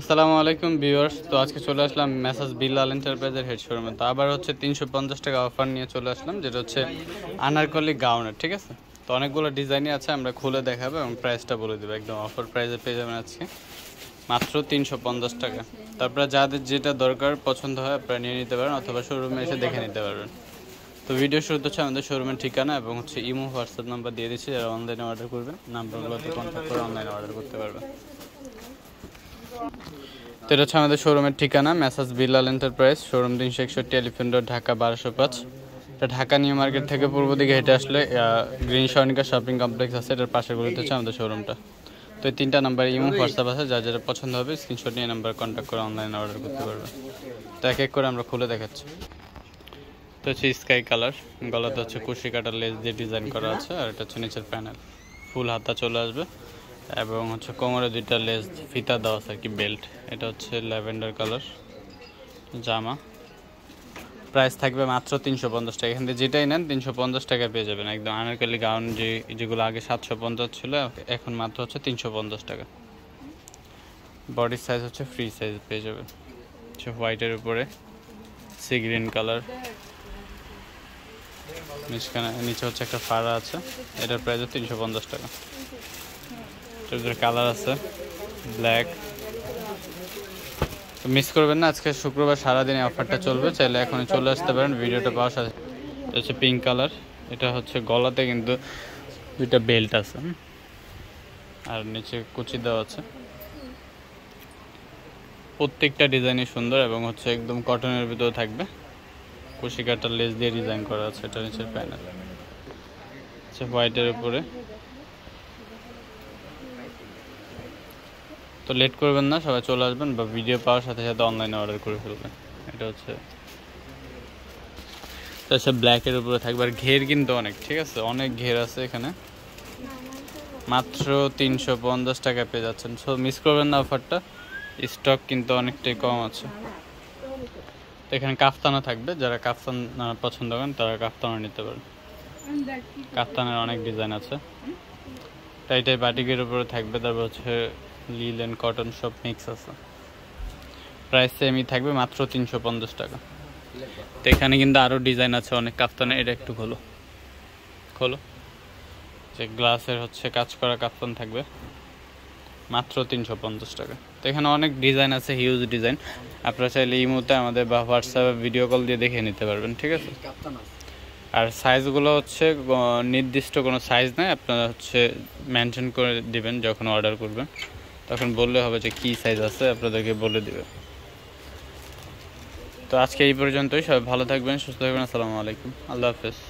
আসসালামু আলাইকুম ভিউয়ার্স। তো আজকে চলে আসলাম মেসাজ বিল্লাল এন্টারপ্রাইজের হেড শোরুমে। তো আবার হচ্ছে 350 টাকা অফার নিয়ে চলে আসলাম, যেটা হচ্ছে আনারকলি গাউনের, ঠিক আছে। তো অনেকগুলো ডিজাইনই আছে, আমরা খুলে দেখাবো এবং প্রাইসটা বলে দেবো। একদম অফার প্রাইসে পেয়ে যাবেন আজকে মাত্র 350 টাকা। তারপরে যাদের যেটা দরকার পছন্দ হয় আপনারা নিয়ে নিতে পারেন, অথবা শোরুমে এসে দেখে নিতে পারবেন। তো ভিডিও শুরুতে হচ্ছে আমাদের শোরুমের ঠিকানা এবং হচ্ছে ইমো হোয়াটসঅ্যাপ নাম্বার দিয়ে দিচ্ছি, যারা অনলাইনে অর্ডার করবেন নাম্বারগুলোতে কন্ট্যাক্ট করে অনলাইনে অর্ডার করতে পারবেন। তো এটা হচ্ছে আমাদের শোরুমের ঠিকানা, messrs Billal enterprise, showroom 361, elephant road, Dhaka 1205। এটা ঢাকা নিউ মার্কেট থেকে পূর্ব দিকে হেঁটে আসলে গ্রিন সনিকা শপিং কমপ্লেক্স আছে, এটার পাশেগুলোতে হচ্ছে আমাদের শোরুমটা। তো এই তিনটা নাম্বার ইমো হোয়াটসঅ্যাপ আছে, যা যেটা পছন্দ হবে স্ক্রিনশট নিয়ে নাম্বার কন্ট্যাক্ট করে অনলাইনে অর্ডার করতে পারবেন। তো এক এক করে আমরা খুলে দেখাচ্ছি। তো হচ্ছে স্কাই কালার, গলাতে হচ্ছে কুশি কাটার লেস দিয়ে ডিজাইন করা আছে, আর এটা হচ্ছে নিচের প্যানেল ফুল হাতা চলে আসবে, এবং হচ্ছে কোমরে দুইটা লেস ফিতা দেওয়া আছে আর কি, বেল্ট। এটা হচ্ছে ল্যাভেন্ডার কালার জামা। প্রাইস থাকবে মাত্র 350 টাকা। এখান থেকে যেটাই নেন 350 টাকা পেয়ে যাবেন। একদম আনারকলি গাউন যেগুলো আগে 750 ছিল, এখন মাত্র হচ্ছে 350 টাকা। বডি সাইজ হচ্ছে ফ্রি সাইজ পেয়ে যাবেন। হচ্ছে হোয়াইটের উপরে সি গ্রিন কালার, নিচে হচ্ছে একটা ফাড়া আছে, এটার প্রাইস 350 টাকা। কালার আছে ব্ল্যাক। তো মিস করবেন না, আজকে শুক্রবার সারাদিন অফারটা চলবে, চাইলে এখনই চলে আসতে পারেন ভিডিওটা পাওয়ার সাথে। হচ্ছে পিঙ্ক কালার, এটা হচ্ছে গলাতে কিন্তু দুইটা বেল্ট আছে, আর নিচে কুচি দেওয়া আছে। প্রত্যেকটা ডিজাইনই সুন্দর এবং হচ্ছে একদম কটনের ভিতরে থাকবে, কুশি কাটার লেস দিয়ে ডিজাইন করা আছে। এটা নিচের প্যানেল হচ্ছে হোয়াইটের উপরে। তো লেট করবেন না, সবাই চলে আসবেন বা ভিডিও পাওয়ার সাথে সাথে অনলাইনে অর্ডার করে ফেলবেন। এটা হচ্ছে ব্ল্যাকের উপরে থাকবে, আর ঘের কিন্তু অনেক, ঠিক আছে, অনেক ঘের আছে এখানে। মাত্র 350 টাকা পেয়ে যাচ্ছেন। সো মিস করবেন না অফারটা, স্টক কিন্তু অনেকটাই কম আছে। তো এখানে কাফতানা থাকবে, যারা কাফতান পছন্দ করেন তারা কাফতানা নিতে পারেন। কাফতানের অনেক ডিজাইন আছে, টাইটাই বাটিকের উপরে থাকবে। তারপর হচ্ছে লিলেন কটন সব মিক্স আছে। প্রাইস সেমই থাকবে মাত্র 350 টাকা। তো এখানে কিন্তু আরও ডিজাইন আছে অনেক কাফতানে। এটা একটু খোলো, যে গ্লাসের হচ্ছে কাজ করা কাফতান থাকবে, মাত্র 350 টাকা। তো এখানে অনেক ডিজাইন আছে, হিউজ ডিজাইন। আপনারা চাইলে ইমোতে আমাদের বা হোয়াটসঅ্যাপে ভিডিও কল দিয়ে দেখে নিতে পারবেন, ঠিক আছে। আর সাইজগুলো হচ্ছে নির্দিষ্ট কোনো সাইজ নেই, আপনারা হচ্ছে মেনশন করে দেবেন যখন অর্ডার করবেন, তখন বললে হবে যে কী সাইজ আছে, আপনাদেরকে বলে দেবে। তো আজকে এই পর্যন্তই, সবাই ভালো থাকবেন, সুস্থ থাকবেন। আসসালামু আলাইকুম, আল্লাহ হাফেজ।